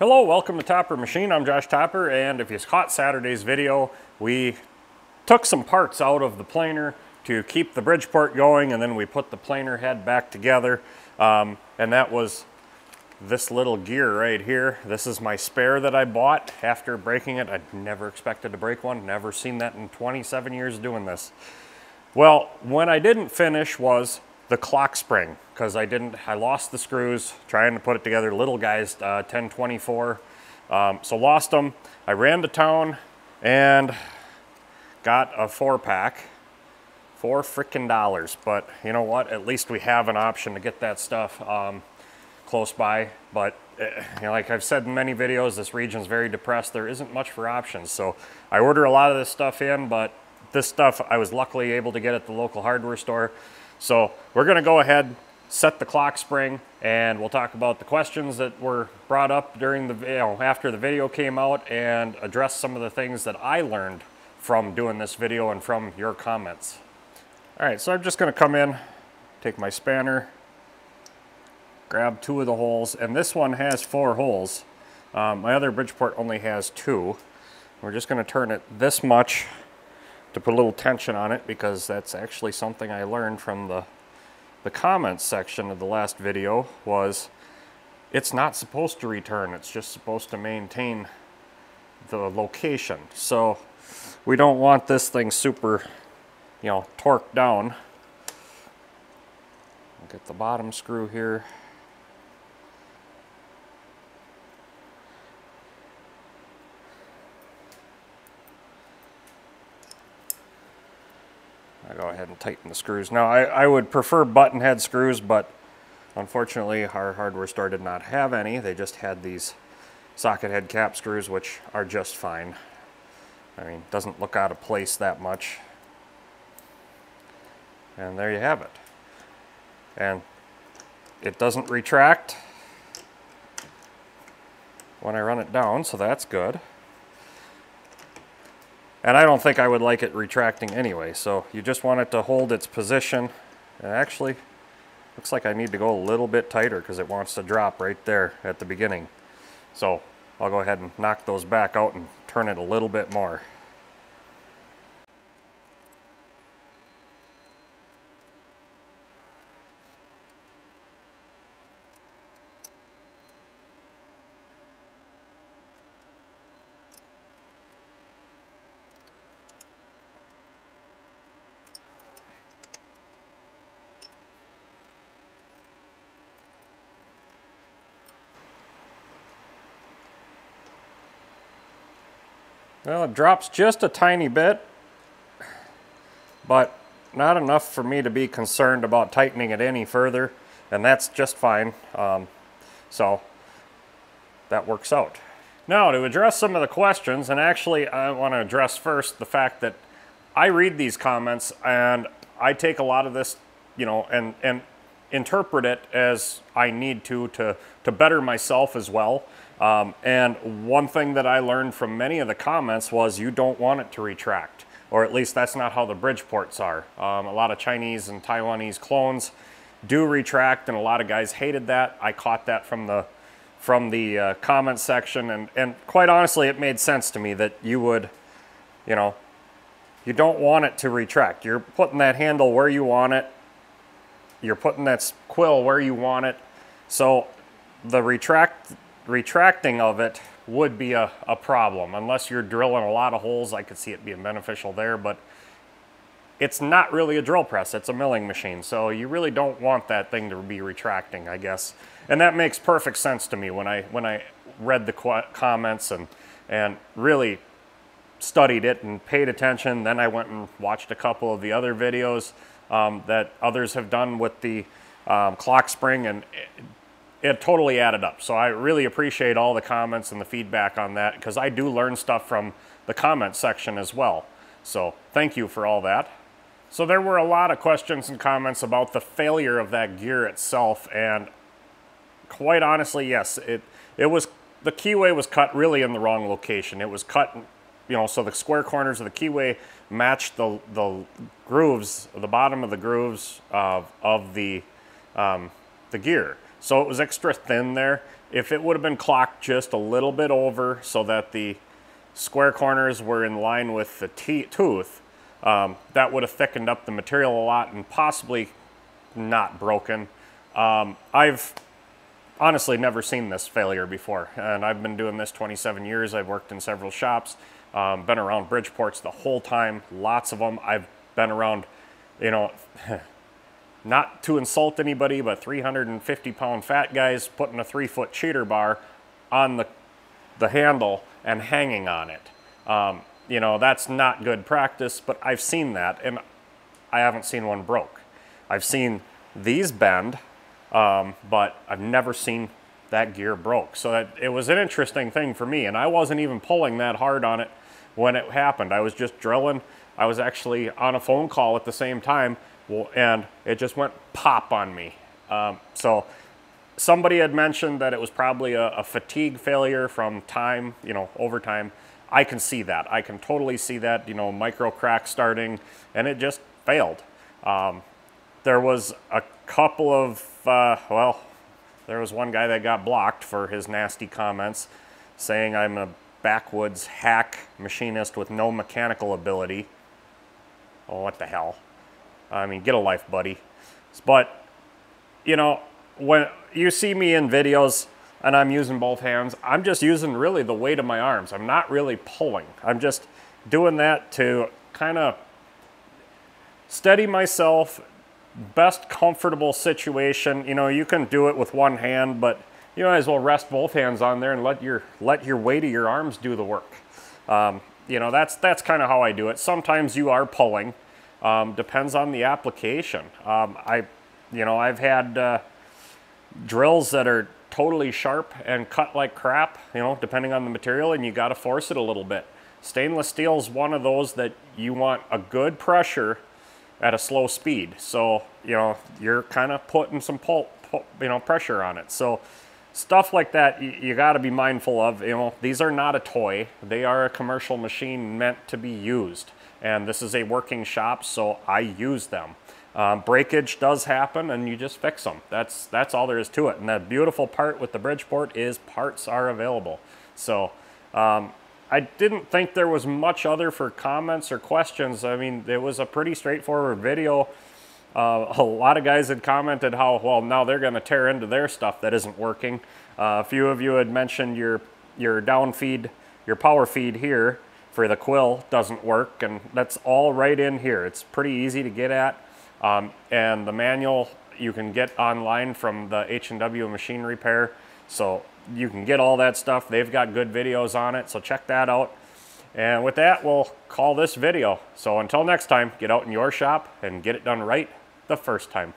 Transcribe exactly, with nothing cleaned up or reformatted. Hello, welcome to Topper Machine. I'm Josh Topper, and if you caught Saturday's video, we took some parts out of the planer to keep the Bridgeport going, and then we put the planer head back together, um, and that was this little gear right here. This is my spare that I bought after breaking it. I never expected to break one, never seen that in twenty-seven years doing this. Well, when I didn't finish was the clock spring, because I didn't, I lost the screws trying to put it together. Little guys, uh, ten twenty-four, um, so lost them. I ran to town and got a four pack, four frickin' dollars. But you know what? At least we have an option to get that stuff um, close by. But uh, you know, like I've said in many videos, this region's very depressed. There isn't much for options, so I order a lot of this stuff in. But this stuff I was luckily able to get at the local hardware store. So we're gonna go ahead, set the clock spring, and we'll talk about the questions that were brought up during the video, you know, after the video came out, and address some of the things that I learned from doing this video and from your comments. All right, so I'm just gonna come in, take my spanner, grab two of the holes, and this one has four holes. Um, my other Bridgeport only has two. We're just gonna turn it this much to put a little tension on it, because that's actually something I learned from the, the comments section of the last video, was it's not supposed to return, it's just supposed to maintain the location. So we don't want this thing super, you know, torqued down. I'll get the bottom screw here. I'll go ahead and tighten the screws. Now, I, I would prefer button head screws, but unfortunately our hardware store did not have any. They just had these socket head cap screws, which are just fine. I mean, doesn't look out of place that much. And there you have it. And it doesn't retract when I run it down, so that's good. And I don't think I would like it retracting anyway, so you just want it to hold its position. And actually, looks like I need to go a little bit tighter, because it wants to drop right there at the beginning. So I'll go ahead and knock those back out and turn it a little bit more. Well, it drops just a tiny bit, but not enough for me to be concerned about tightening it any further, and that's just fine. Um, so that works out. Now, to address some of the questions, and actually I want to address first the fact that I read these comments and I take a lot of this, you know, and and interpret it as I need to to to better myself as well. Um, and one thing that I learned from many of the comments was you don't want it to retract, or at least that's not how the Bridgeports are. Um, a lot of Chinese and Taiwanese clones do retract, and a lot of guys hated that. I caught that from the from the uh, comment section, and and quite honestly, it made sense to me that you would, you know, you don't want it to retract. You're putting that handle where you want it. You're putting that quill where you want it. So the retract. retracting of it would be a, a problem. Unless you're drilling a lot of holes, I could see it being beneficial there, but it's not really a drill press, it's a milling machine, so you really don't want that thing to be retracting, I guess. And that makes perfect sense to me when I when I read the qu comments and and really studied it and paid attention. Then I went and watched a couple of the other videos um, that others have done with the um, clock spring, and it, It totally added up. So I really appreciate all the comments and the feedback on that, because I do learn stuff from the comment section as well. So thank you for all that. So there were a lot of questions and comments about the failure of that gear itself, and quite honestly, yes, it it was, the keyway was cut really in the wrong location. It was cut, you know, so the square corners of the keyway matched the the grooves, the bottom of the grooves of of the um, the gear. So it was extra thin there. If it would have been clocked just a little bit over so that the square corners were in line with the tooth, um, that would have thickened up the material a lot and possibly not broken. Um, I've honestly never seen this failure before, and I've been doing this twenty-seven years. I've worked in several shops, um, been around Bridgeports the whole time, lots of them. I've been around, you know, not to insult anybody, but three hundred fifty pound fat guys putting a three foot cheater bar on the, the handle and hanging on it. Um, you know, that's not good practice, but I've seen that and I haven't seen one broke. I've seen these bend, um, but I've never seen that gear broke. So that, it was an interesting thing for me, and I wasn't even pulling that hard on it when it happened. I was just drilling. I was actually on a phone call at the same time, and it just went pop on me. Um, so somebody had mentioned that it was probably a, a fatigue failure from time, you know, overtime. I can see that. I can totally see that, you know, micro crack starting, and it just failed. Um, there was a couple of, uh, well, there was one guy that got blocked for his nasty comments saying I'm a backwoods hack machinist with no mechanical ability. Oh, what the hell? I mean, get a life, buddy. But, you know, when you see me in videos and I'm using both hands, I'm just using really the weight of my arms. I'm not really pulling. I'm just doing that to kind of steady myself, best comfortable situation. You know, you can do it with one hand, but you might as well rest both hands on there and let your, let your weight of your arms do the work. Um, you know, that's, that's kind of how I do it. Sometimes you are pulling. Um, depends on the application. Um, I, you know, I've had uh, drills that are totally sharp and cut like crap, you know, depending on the material, and you got to force it a little bit. Stainless steel is one of those that you want a good pressure at a slow speed. So, you know, you're kind of putting some pull, pull, you know, pressure on it. So stuff like that, you, you got to be mindful of. You know, these are not a toy. They are a commercial machine meant to be used. And this is a working shop, so I use them. Um, breakage does happen, and you just fix them. That's, that's all there is to it. And the beautiful part with the Bridgeport is parts are available. So um, I didn't think there was much other for comments or questions. I mean, it was a pretty straightforward video. Uh, a lot of guys had commented how, well, now they're going to tear into their stuff that isn't working. Uh, a few of you had mentioned your, your down feed, your power feed here for the quill doesn't work, and that's all right in here. It's pretty easy to get at, um, and the manual you can get online from the H and W Machine Repair, so you can get all that stuff. They've got good videos on it, so check that out. And with that, we'll call this video. So until next time, get out in your shop and get it done right the first time.